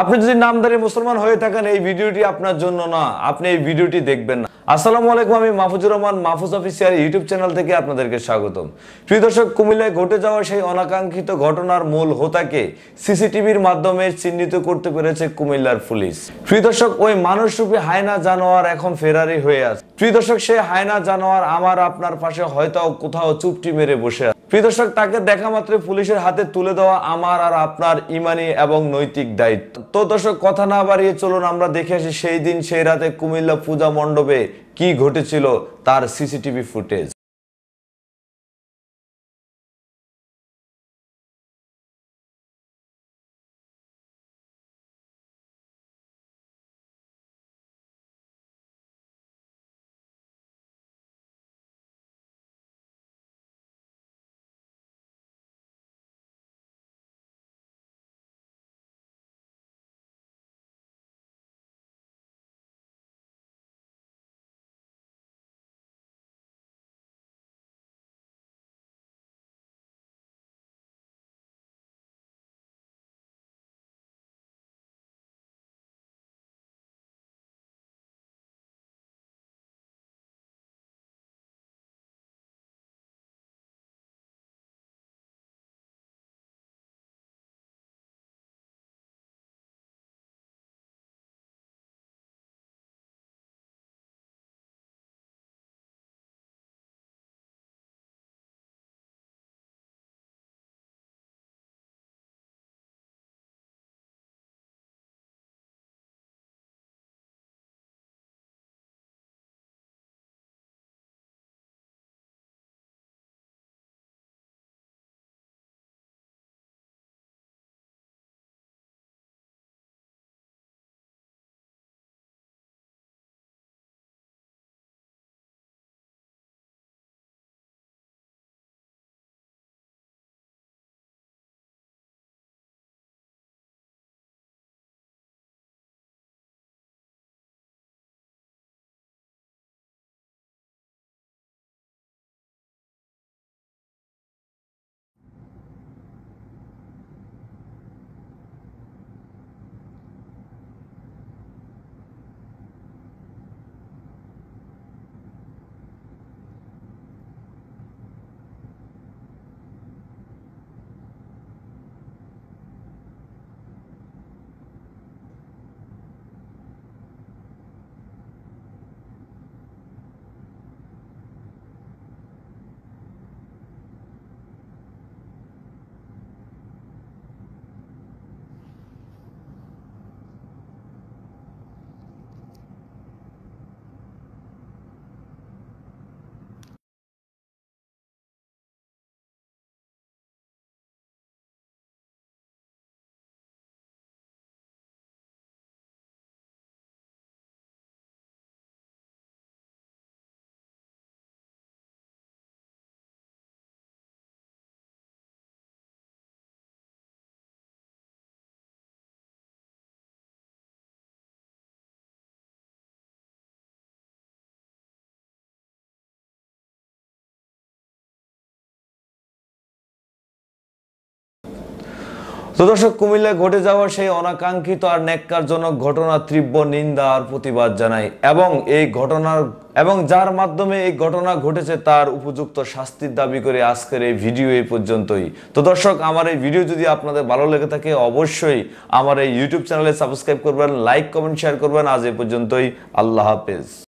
আপনি যদি নামধারী মুসলমান হয়ে থাকেন এই ভিডিওটি আপনার জন্য না, আপনি এই ভিডিওটি দেখবেন না। আসসালামু আলাইকুম, আমি Mahfuzur Rahman, Mahfuz official YouTube channel থেকে আপনাদেরকে স্বাগতম। প্রিয় দর্শক, কুমিল্লায় ঘটে যাওয়া সেই অনাকাঙ্ক্ষিত ঘটনার মূল হোতাকে সিসিটিভির মাধ্যমে চিহ্নিত করতে পেরেছে কুমিল্লার পুলিশ। প্রিয় দর্শক, ওই মানুষরূপী হায়না জানোয়ার এখন ফেরারি হয়ে আছে। প্রিয় দর্শক, সেই হায়না জানোয়ার আমার আপনার পাশে হয়তো কোথাও চুপটি মেরে বসে আছে। প্রিয় দর্শক, তাকে দেখা মাত্র পুলিশের হাতে তুলে দেওয়া আমার আর আপনার ইমানি এবং নৈতিক দায়িত্ব। তো দর্শক, কথা না বাড়িয়ে চলুন আমরা দেখে আসি সেই দিন সেই রাতে কুমিল্লা পূজা মণ্ডপে কি ঘটেছিল তার সিসিটিভি ফুটেজ। তো দর্শক, কুমিল্লায় ঘটে যাওয়া সেই অনাকাঙ্ক্ষিত আর ন্যাক্কারজনক ঘটনা তীব্র নিন্দা আর প্রতিবাদ জানাই এবং যার মাধ্যমে এই ঘটনা ঘটেছে তার উপযুক্ত শাস্তির দাবি করে আজকের এই ভিডিও এই পর্যন্তই। তো দর্শক, আমার এই ভিডিও যদি আপনাদের ভালো লেগে থাকে অবশ্যই আমার এই ইউটিউব চ্যানেলে সাবস্ক্রাইব করবেন, লাইক কমেন্ট শেয়ার করবেন। আজ এই পর্যন্তই, আল্লাহ হাফেজ।